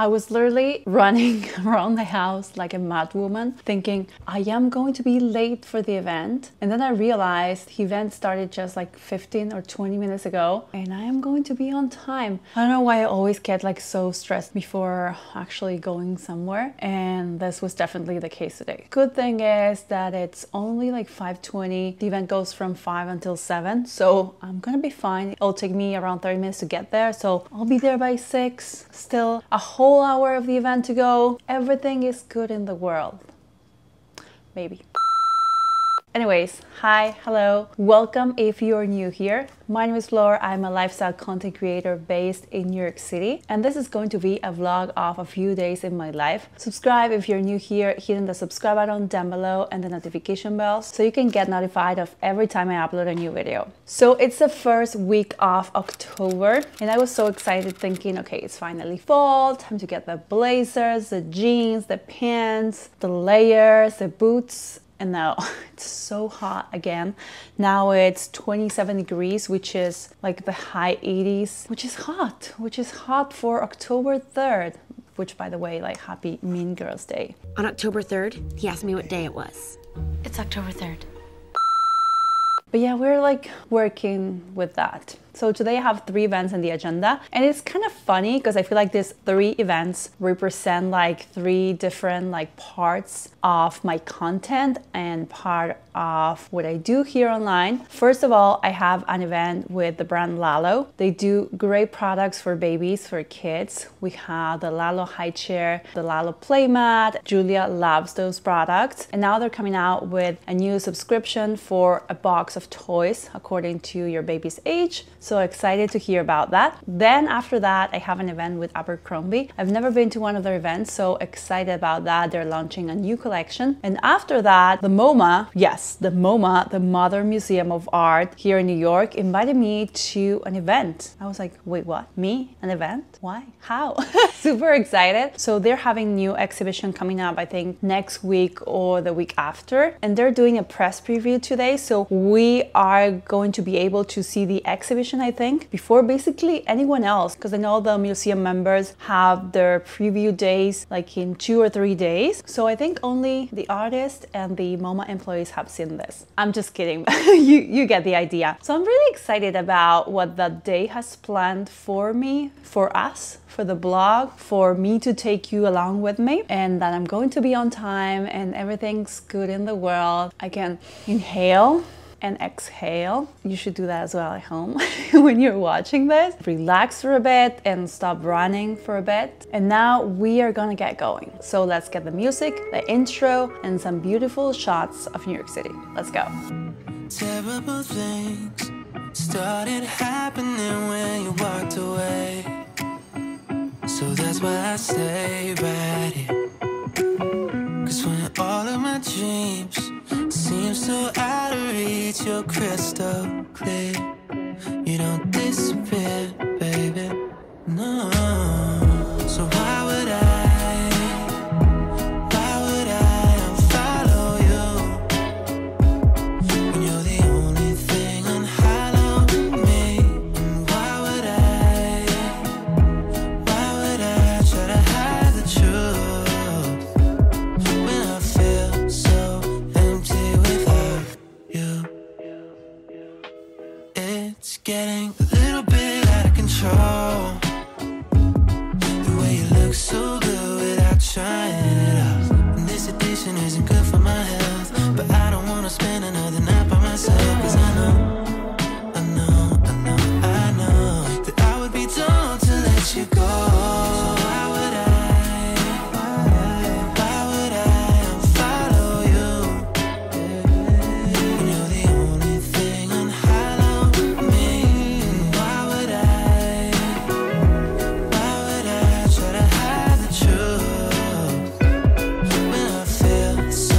I was literally running around the house like a mad woman, thinking I am going to be late for the event. And then I realized the event started just like 15 or 20 minutes ago and I am going to be on time. I don't know why I always get like so stressed before actually going somewhere, and this was definitely the case today. Good thing is that it's only like 5:20. The event goes from 5 until 7, so I'm gonna be fine. It'll take me around 30 minutes to get there, so I'll be there by 6. Still a whole hour of the event to go. Everything is good in the world. Maybe. Anyways, hi, hello, welcome if you're new here. My name is Flor, I'm a lifestyle content creator based in New York City, and this is going to be a vlog of a few days in my life. Subscribe if you're new here, hitting the subscribe button down below and the notification bell so you can get notified of every time I upload a new video. So it's the first week of October, and I was so excited thinking, okay, it's finally fall, time to get the blazers, the jeans, the pants, the layers, the boots. And now it's so hot again. Now it's 27 degrees, which is like the high 80s, which is hot for October 3rd, which, by the way, like, happy Mean Girls Day. On October 3rd, he asked me what day it was. It's October 3rd. But yeah, we're like working with that. So today I have 3 events on the agenda, and it's kind of funny because I feel like these 3 events represent like 3 different like parts of my content and part of what I do here online. First of all, I have an event with the brand Lalo. They do great products for babies, for kids. We have the Lalo high chair, the Lalo playmat. Julia loves those products, and now they're coming out with a new subscription for a box of toys according to your baby's age. So excited to hear about that. Then after that, I have an event with Abercrombie. I've never been to one of their events, so excited about that. They're launching a new collection. And after that, the MoMA, yes, the MoMA, the Modern Museum of Art here in New York, invited me to an event. I was like, wait, what? Me? An event? Why? How? Super excited. So they're having new exhibition coming up, I think next week or the week after. And they're doing a press preview today. So we are going to be able to see the exhibition, I think, before basically anyone else, because I know the museum members have their preview days like in 2 or 3 days. So I think only the artist and the MoMA employees have seen this. I'm just kidding. you get the idea. So I'm really excited about what that day has planned for me, for us, for the blog, for me to take you along with me, and that I'm going to be on time and everything's good in the world. I can inhale and exhale. You should do that as well at home when you're watching this. Relax for a bit and stop running for a bit. And now we are gonna get going. So let's get the music, the intro, and some beautiful shots of New York City. Let's go. Terrible things started happening when you walked away. So that's why I stay right here. 'Cause when all of my dreams seem so out of reach, you're crystal clear. You don't disappear, baby, no. So why would I? Getting a little bit out of control. The way you look so good without trying it out. And this addiction isn't good for my health, but I don't wanna spend another night by myself. 'Cause I know that I would be dumb to let you go. So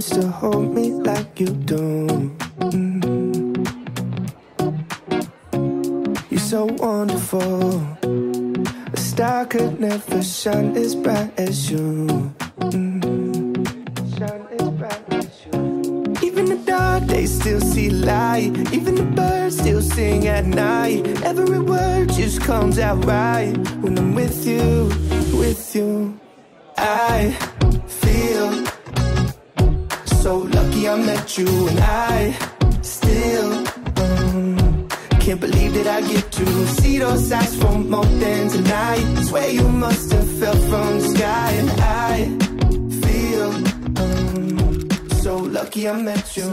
arms to hold me like you do. You're so wonderful. A star could never shine as bright as you. Shine as bright as you. Even the dark, they still see light. Even the birds still sing at night. Every word just comes out right when I'm with you, with you. I feel so lucky I met you, and I still can't believe that I get to see those eyes from more than tonight. Swear you must have fell from the sky, and I feel so lucky I met you.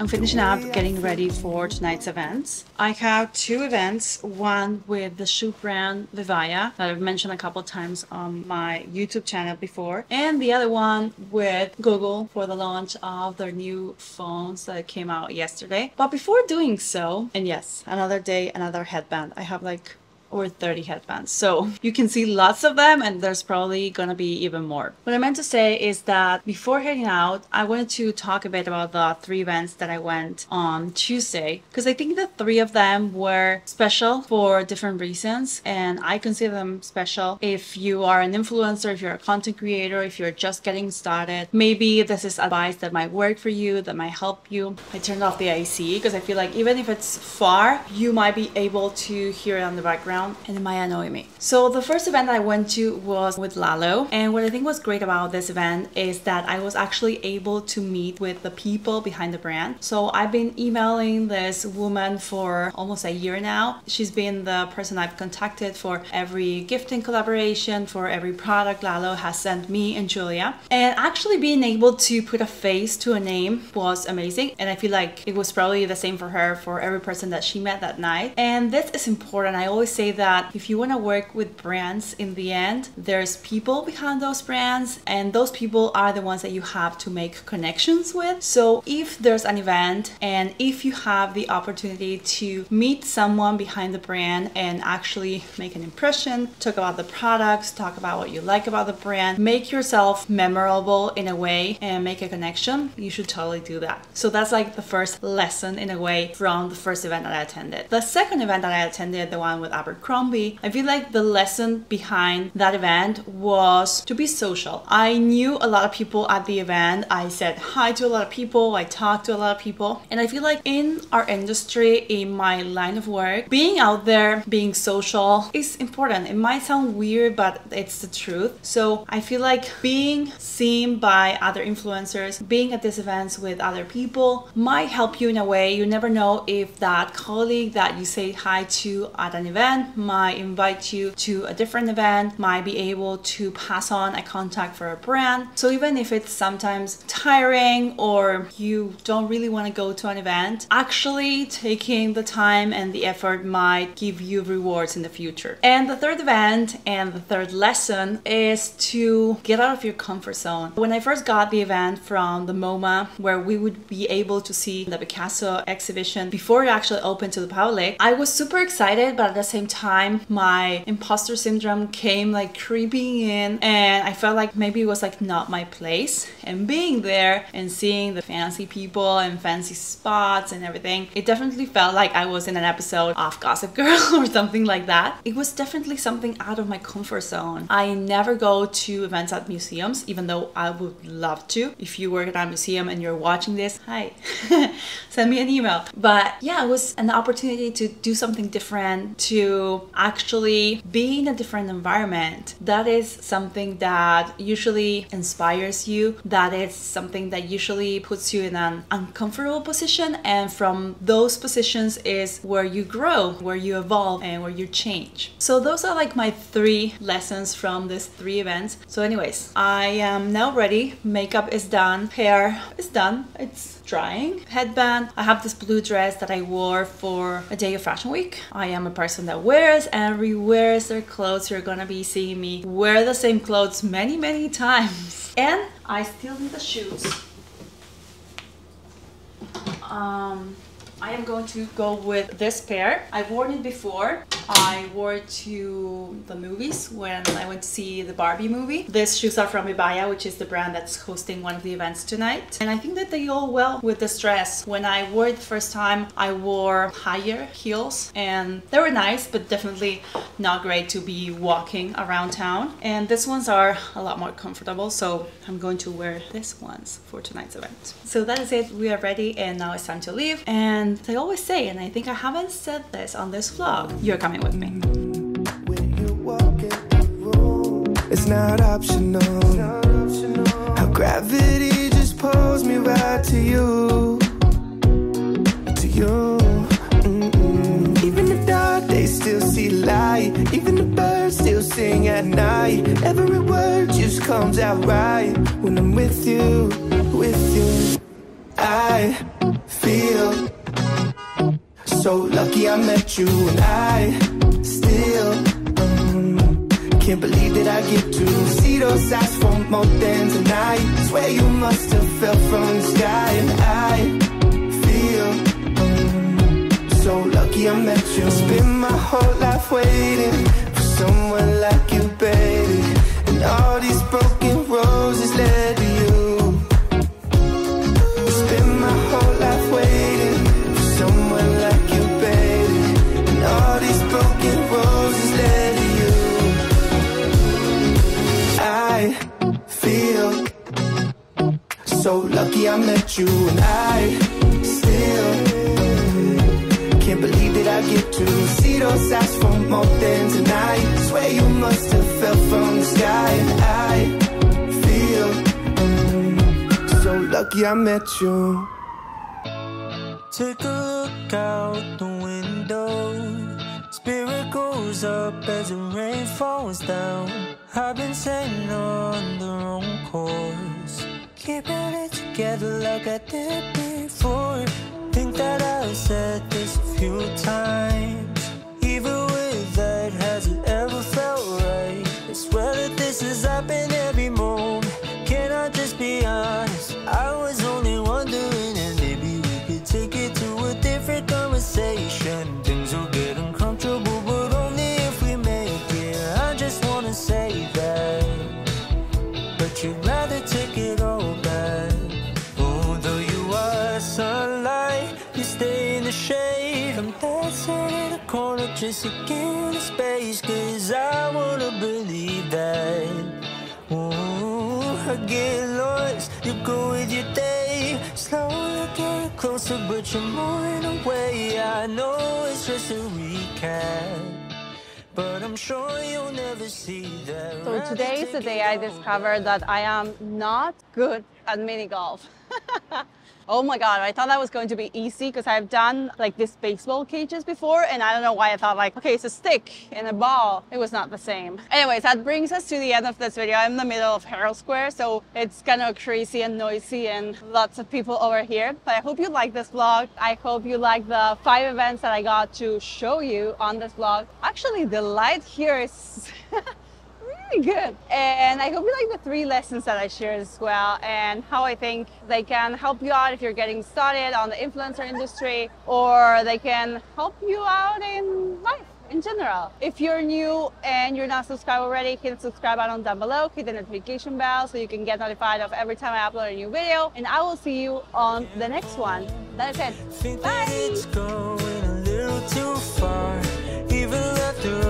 I'm finishing up getting ready for tonight's events. I have two events, one with the shoe brand VIVAIA that I've mentioned a couple of times on my YouTube channel before, and the other one with Google for the launch of their new phones that came out yesterday. But before doing so, and yes, another day, another headband. I have like over 30 headbands, so you can see lots of them, and there's probably gonna be even more. What I meant to say is that before heading out, I wanted to talk a bit about the three events that I went on Tuesday, because I think the three of them were special for different reasons, and I consider them special if you are an influencer, if you're a content creator, if you're just getting started. Maybe this is advice that might work for you, that might help you. I turned off the AC because I feel like even if it's far, you might be able to hear it on the background, and it might annoy me. So the first event I went to was with Lalo, and what I think was great about this event is that I was actually able to meet with the people behind the brand. So I've been emailing this woman for almost a year now. She's been the person I've contacted for every gifting collaboration, for every product Lalo has sent me and Julia, and actually being able to put a face to a name was amazing, and I feel like it was probably the same for her, for every person that she met that night. And this is important. I always say that if you want to work with brands, in the end there's people behind those brands, and those people are the ones that you have to make connections with. So if there's an event and if you have the opportunity to meet someone behind the brand and actually make an impression, talk about the products, talk about what you like about the brand, make yourself memorable in a way and make a connection, you should totally do that. So that's like the first lesson in a way from the first event that I attended. The second event that I attended, the one with Abercrombie, I feel like the lesson behind that event was to be social. I knew a lot of people at the event. I said hi to a lot of people. I talked to a lot of people. And I feel like in our industry, in my line of work, being out there, being social is important. It might sound weird, but it's the truth. So I feel like being seen by other influencers, being at these events with other people might help you in a way. You never know if that colleague that you say hi to at an event might invite you to a different event, might be able to pass on a contact for a brand. So even if it's sometimes tiring or you don't really want to go to an event, actually taking the time and the effort might give you rewards in the future. And the third event and the third lesson is to get out of your comfort zone. When I first got the event from the MoMA, where we would be able to see the Picasso exhibition before it actually opened to the public, I was super excited, but at the same time my imposter syndrome came like creeping in, and I felt like maybe it was like not my place. And being there and seeing the fancy people and fancy spots and everything, it definitely felt like I was in an episode of Gossip Girl or something like that. It was definitely something out of my comfort zone. I never go to events at museums, even though I would love to. If you work at a museum and you're watching this, hi, send me an email. But yeah, it was an opportunity to do something different, to actually be in a different environment. That is something that usually inspires you. That is something that usually puts you in an uncomfortable position, and from those positions is where you grow, where you evolve, and where you change. So those are like my three lessons from these three events. So anyways, I am now ready. Makeup is done, hair is done, it's drying, headband. I have this blue dress that I wore for a day of fashion week. I am a person that wears and rewears their clothes. You're gonna be seeing me wear the same clothes many times. And I still need the shoes. I am going to go with this pair. I've worn it before. I wore to the movies when I went to see the Barbie movie. These shoes are from Ibaia, which is the brand that's hosting one of the events tonight. And I think that they go well with this dress. When I wore it the first time, I wore higher heels and they were nice, but definitely not great to be walking around town. And these ones are a lot more comfortable, so I'm going to wear these ones for tonight's event. So that is it, we are ready and now it's time to leave. And they always say, and I think I haven't said this on this vlog, you're coming with me. When you walk in the room, it's not optional. It's not optional. How gravity just pulls me right to you. To you. Mm-mm. Even the dark, they still see light. Even the birds still sing at night. Every word just comes out right. When I'm with you, with you. I feel so lucky I met you, and I still can't believe that I get to see those eyes for more than tonight. Swear you must have fell from the sky, and I feel so lucky I met you. Spend my whole life waiting for someone like you, baby, and all these broken roses led to you. So lucky I met you, and I still can't believe that I get to see those eyes for more than tonight. Swear you must have fell from the sky, and I feel so lucky I met you. Take a look out the window. Spirit goes up as the rain falls down. I've been sitting on the wrong course. Keeping it together like I did before. Think that I've said this a few times. Even with that, has it ever felt right? I swear that this has happened every moment. Can I just be honest? I was only wondering, and maybe we could take it to a different conversation. Things will get uncomfortable, but only if we make it. I just wanna say that, but you'd rather take it. Just to give the space, cause I wanna believe that. Ooh, I get lost, you go with your day. Slowly get closer, but you're moving away. I know it's just a recap, but I'm sure you'll never see that. So today is the day I discovered that I am not good at mini golf. Oh my God, I thought that was going to be easy because I've done like these baseball cages before, and I don't know why I thought like, okay, it's a stick and a ball. It was not the same. Anyways, that brings us to the end of this video. I'm in the middle of Herald Square, so it's kind of crazy and noisy and lots of people over here. But I hope you like this vlog. I hope you like the 5 events that I got to show you on this vlog. Actually, the light here is... good. And I hope you like the 3 lessons that I shared as well, and how I think they can help you out if you're getting started on the influencer industry, or they can help you out in life in general. If you're new and you're not subscribed already, hit the subscribe button down below, hit the notification bell so you can get notified of every time I upload a new video, and I will see you on the next one. That's it.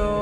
Bye!